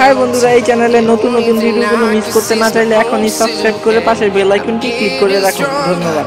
हाय बंधुरा এই চ্যানেলে নতুন নতুন ভিডিওগুলো মিস করতে না চাইলে এখনই সাবস্ক্রাইব করে পাশে বেল আইকনটি ক্লিক করে রাখুন ধন্যবাদ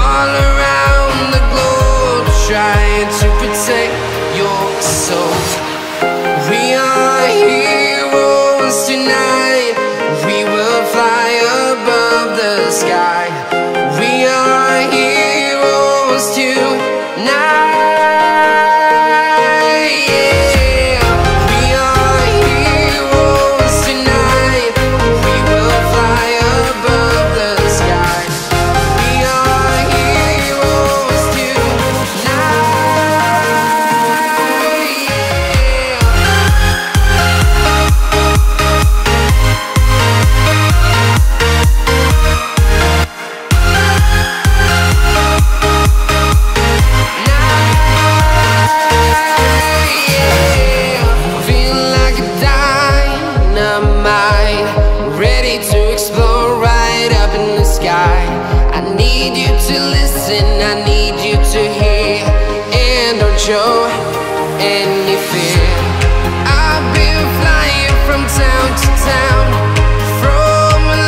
all around the globe trying to protect your soul we are here Tonight, we will fly above the sky. We are heroes tonight. Yeah. We are heroes tonight. We will fly above the sky. We are heroes tonight. Yeah. I need you to listen, I need you to hear, and don't show any fear. I've been flying from town to town, from London to Taiwan. I've been all around the globe trying to protect your soul. We are heroes tonight, we will fly above the sky. Town to town, from London to Taiwan, I've been all around the globe trying to protect your soul. Walking alone, the streets are empty. The only thing I can see is my own silhouette. I'm getting stronger, step by step. The clock is ticking, but there's no time for me. I've been flying from town to town, from London to Taiwan. I've been all around the globe trying to protect your soul. We are heroes tonight. We will fly above the sky. We are heroes tonight. Yeah. We are heroes tonight. We will fly above the sky. We are heroes tonight. Yeah. I need you to listen, I need you to hear, and don't show any fear. I've been flying from town to town, from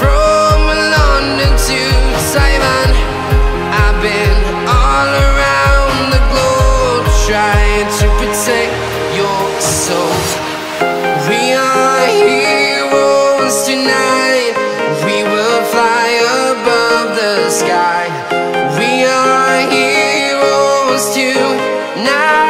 from London to Taiwan. I've been all around the globe, trying to protect your soul. We are heroes tonight. We will fly above the sky. We are heroes tonight.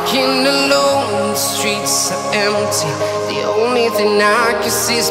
Walking alone, the streets are empty. The only thing I can see is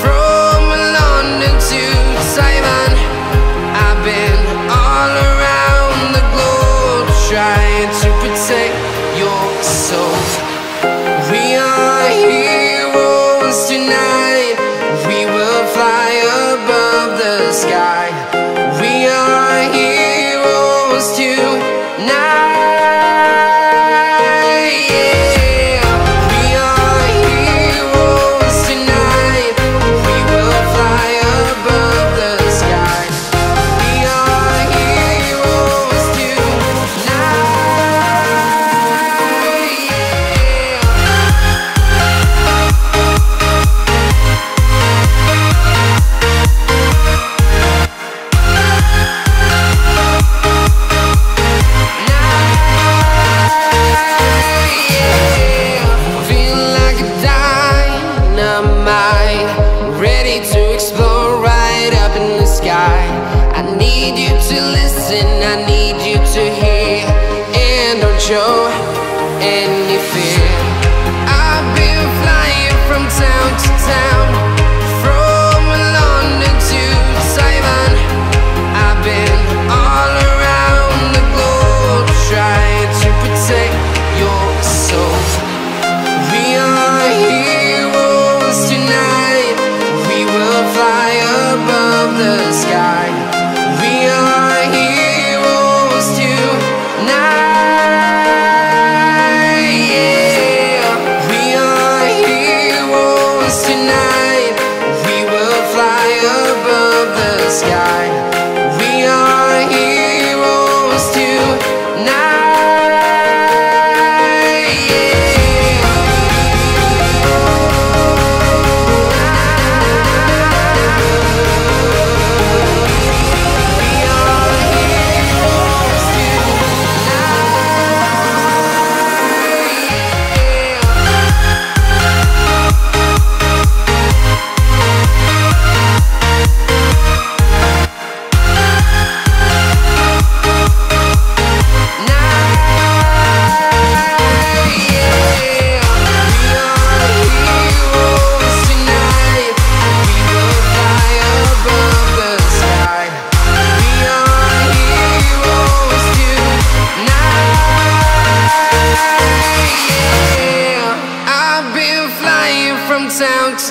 from London to Taiwan. I've been all around the globe, trying to protect your soul. We are heroes tonight. We will fly above the sky. We are heroes tonight. Yeah. town to